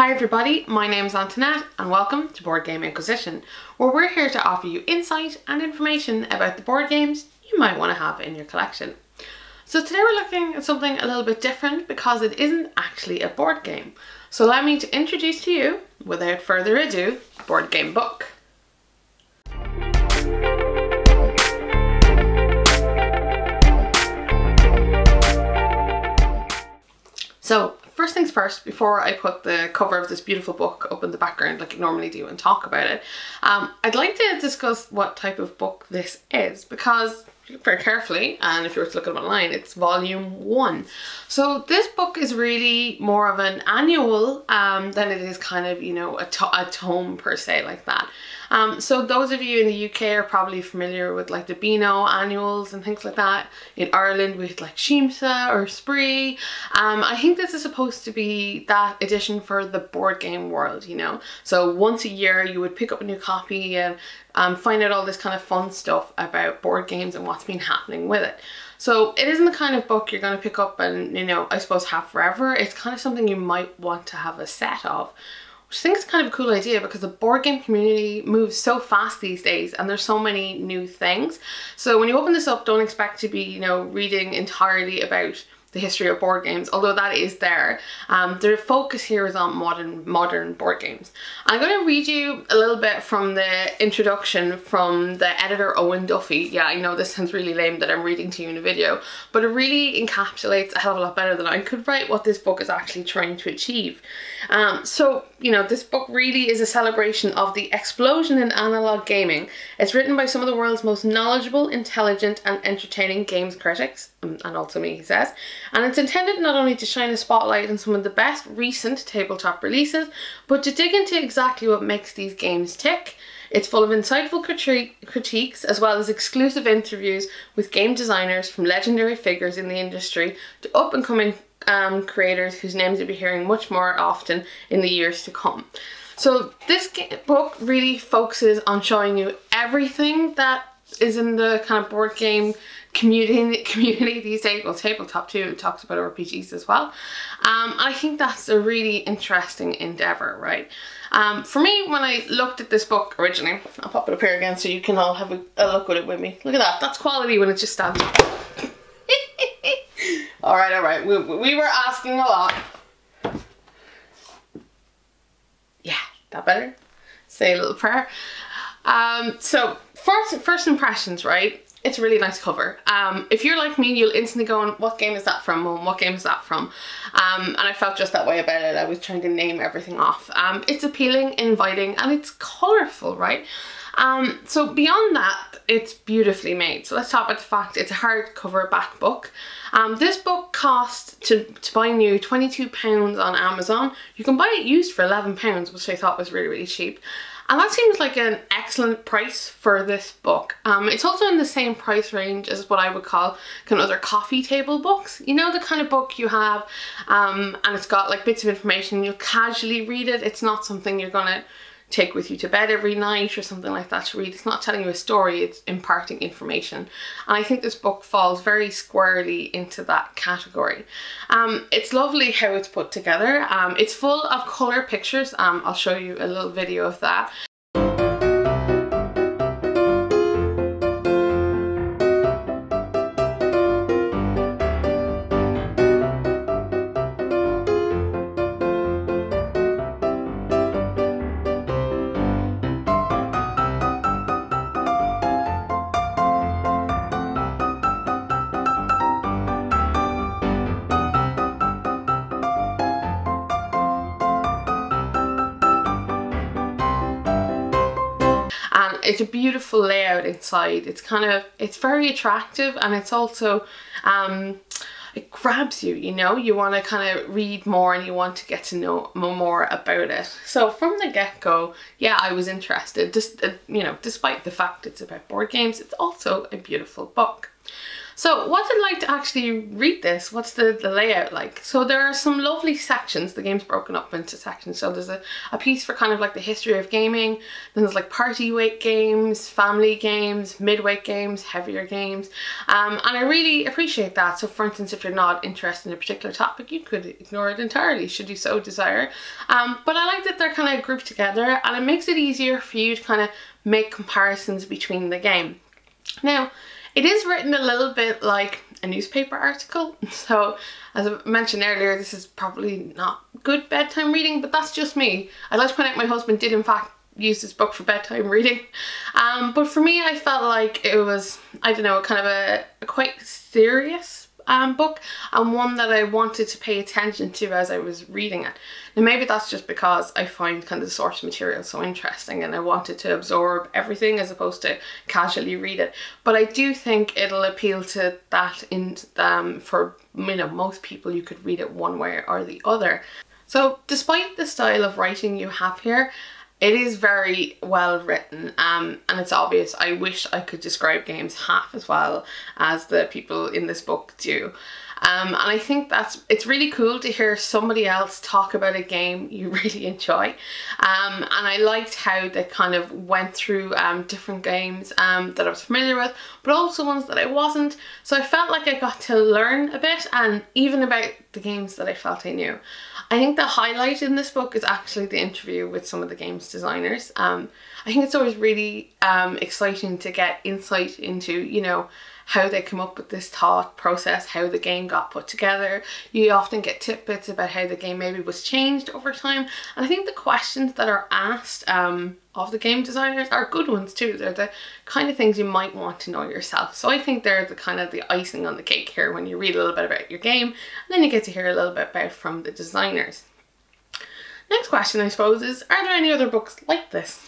Hi everybody, my name is Antoinette and welcome to Board Game Inquisition, where we're here to offer you insight and information about the board games you might want to have in your collection. So today we're looking at something a little bit different because it isn't actually a board game. So allow me to introduce to you, without further ado, the Board Game Book. So, first things first, before I put the cover of this beautiful book up in the background like I normally do and talk about it, I'd like to discuss what type of book this is, because very carefully, and if you were to look at it online, it's volume 1. So this book is really more of an annual than it is kind of, you know, a tome per se like that. So those of you in the UK are probably familiar with like the Beano annuals and things like that. In Ireland we had like Sheemsa or Spree. I think this is supposed to be that edition for the board game world, you know. So once a year you would pick up a new copy and find out all this kind of fun stuff about board games and what's been happening with it. So it isn't the kind of book you're going to pick up and, you know, I suppose have forever. It's kind of something you might want to have a set of. Which I think is kind of a cool idea because the board game community moves so fast these days and there's so many new things. So when you open this up, don't expect to be, you know, reading entirely about the history of board games, although that is there. Their focus here is on modern board games. I'm going to read you a little bit from the introduction from the editor Owen Duffy. Yeah, I know this sounds really lame that I'm reading to you in a video, but it really encapsulates a hell of a lot better than I could write what this book is actually trying to achieve. So, you know, this book really is a celebration of the explosion in analog gaming. It's written by some of the world's most knowledgeable, intelligent and entertaining games critics, and also me, he says. And it's intended not only to shine a spotlight on some of the best recent tabletop releases, but to dig into exactly what makes these games tick. It's full of insightful critiques as well as exclusive interviews with game designers from legendary figures in the industry to up-and-coming creators whose names you'll be hearing much more often in the years to come. So this book really focuses on showing you everything that is in the kind of board game community these days. Well, tabletop too, talks about RPGs as well. I think that's a really interesting endeavor, right? For me, when I looked at this book originally, I'll pop it up here again so you can all have a look at it with me. Look at that, that's quality when it just stands up. All right, we were asking a lot. Yeah, that better? Say a little prayer. So first impressions, right? It's a really nice cover. If you're like me, you'll instantly go on, what game is that from? Mom? What game is that from? And I felt just that way about it. I was trying to name everything off. It's appealing, inviting, and it's colourful, right? So beyond that, it's beautifully made. So let's talk about the fact it's a hardcover back book. This book costs, to buy new, £22 on Amazon. You can buy it used for £11, which I thought was really, really cheap. And that seems like an excellent price for this book. It's also in the same price range as what I would call kind of other coffee table books. You know, the kind of book you have and it's got like bits of information, you'll casually read it. It's not something you're gonna take with you to bed every night or something like that to read. It's not telling you a story, it's imparting information. And I think this book falls very squarely into that category. It's lovely how it's put together. It's full of colour pictures. I'll show you a little video of that. It's a beautiful layout inside. It's kind of, it's very attractive, and it's also, it grabs you, you know? You want to kind of read more and you want to get to know more about it. So from the get-go, yeah, I was interested. Just, you know, despite the fact it's about board games, it's also a beautiful book. So what's it like to actually read this? What's the layout like? So there are some lovely sections. The game's broken up into sections. So there's a piece for kind of like the history of gaming. Then there's like party weight games, family games, mid-weight games, heavier games. And I really appreciate that. So for instance, if you're not interested in a particular topic, you could ignore it entirely, should you so desire. But I like that they're kind of grouped together, and it makes it easier for you to kind of make comparisons between the game. Now, it is written a little bit like a newspaper article. So as I mentioned earlier, this is probably not good bedtime reading, but that's just me. I'd like to point out my husband did in fact use this book for bedtime reading. But for me, I felt like it was, I don't know, kind of a quite serious book, and one that I wanted to pay attention to as I was reading it. Now maybe that's just because I find kind of the source material so interesting and I wanted to absorb everything as opposed to casually read it. But I do think it'll appeal to that for, you know, most people. You could read it one way or the other. So despite the style of writing you have here, it is very well written, and it's obvious. I wish I could describe games half as well as the people in this book do. And I think it's really cool to hear somebody else talk about a game you really enjoy. And I liked how they kind of went through different games that I was familiar with, but also ones that I wasn't. So I felt like I got to learn a bit, and even about the games that I felt I knew. I think the highlight in this book is actually the interview with some of the game's designers. I think it's always really exciting to get insight into, you know, how they come up with this thought process, how the game got put together. You often get tidbits about how the game maybe was changed over time. And I think the questions that are asked of the game designers are good ones too. They're the kind of things you might want to know yourself. So I think they're the kind of the icing on the cake here, when you read a little bit about your game and then you get to hear a little bit about from the designers. Next question, I suppose, is, are there any other books like this?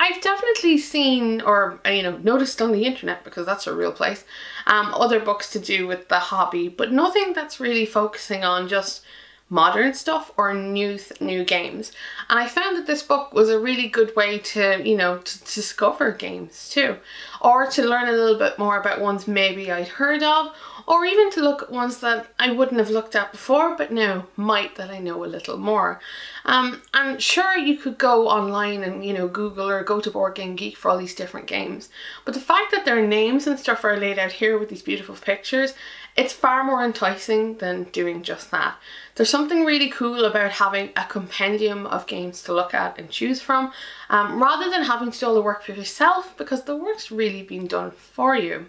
I've definitely seen, or you know, noticed on the internet, because that's a real place, other books to do with the hobby, but nothing that's really focusing on just modern stuff or new games. And I found that this book was a really good way to, you know, to discover games too, or to learn a little bit more about ones maybe I'd heard of, or even to look at ones that I wouldn't have looked at before, but now might, that I know a little more. And sure, you could go online and, you know, Google or go to Board Game Geek for all these different games, but the fact that their names and stuff are laid out here with these beautiful pictures, it's far more enticing than doing just that. There's something really cool about having a compendium of games to look at and choose from, rather than having to do all the work for yourself, because the work's really been done for you.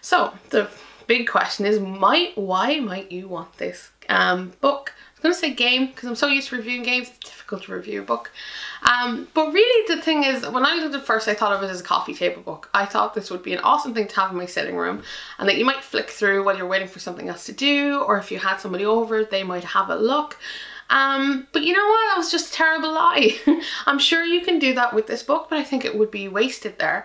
So the big question is, why might you want this book? I'm going to say game, because I'm so used to reviewing games, it's difficult to review a book. But really the thing is, when I looked at it first, I thought of it as a coffee table book. I thought this would be an awesome thing to have in my sitting room, and that you might flick through while you're waiting for something else to do, or if you had somebody over, they might have a look. But you know what, that was just a terrible lie. I'm sure you can do that with this book, but I think it would be wasted there.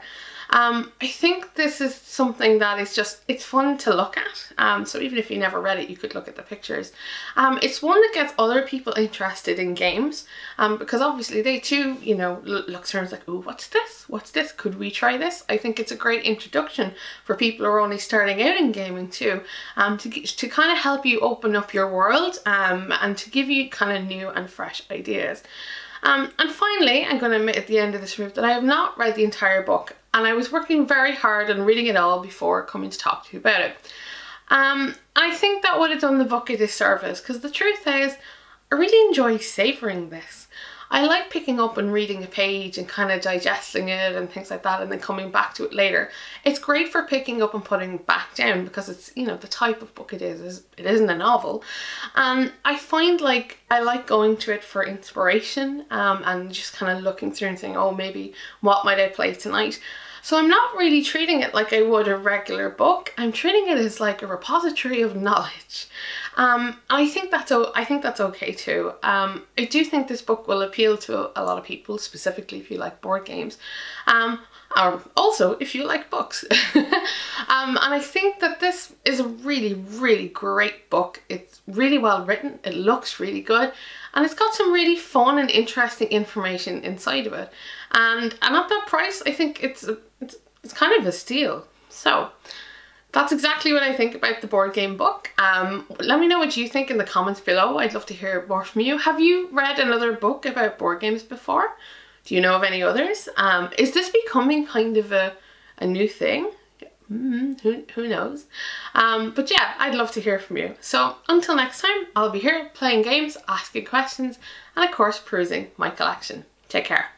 I think this is something that is just, it's fun to look at. So even if you never read it, you could look at the pictures. It's one that gets other people interested in games, because obviously they too, you know, look through and it's like, oh, what's this? What's this? Could we try this? I think it's a great introduction for people who are only starting out in gaming too, to kind of help you open up your world, and to give you kind of new and fresh ideas. And finally, I'm going to admit at the end of this review that I have not read the entire book, and I was working very hard on reading it all before coming to talk to you about it. I think that would have done the book a disservice, because the truth is, I really enjoy savouring this. I like picking up and reading a page and kind of digesting it and things like that, and then coming back to it later. It's great for picking up and putting back down, because it's, you know, the type of book it is. It isn't a novel. And I find, like, I like going to it for inspiration, and just kind of looking through and saying, oh, maybe what might I play tonight? So I'm not really treating it like I would a regular book. I'm treating it as like a repository of knowledge. I think that's okay too. I do think this book will appeal to a lot of people, specifically if you like board games, or also if you like books. And I think that this is a really, really great book. It's really well written. It looks really good. And it's got some really fun and interesting information inside of it. And at that price, I think it's kind of a steal. So That's exactly what I think about the Board Game Book. Let me know what you think in the comments below. I'd love to hear more from you. Have you read another book about board games before? Do you know of any others? Is this becoming kind of a new thing? Who knows? But yeah, I'd love to hear from you. So until next time, I'll be here playing games, asking questions, and of course perusing my collection. Take care.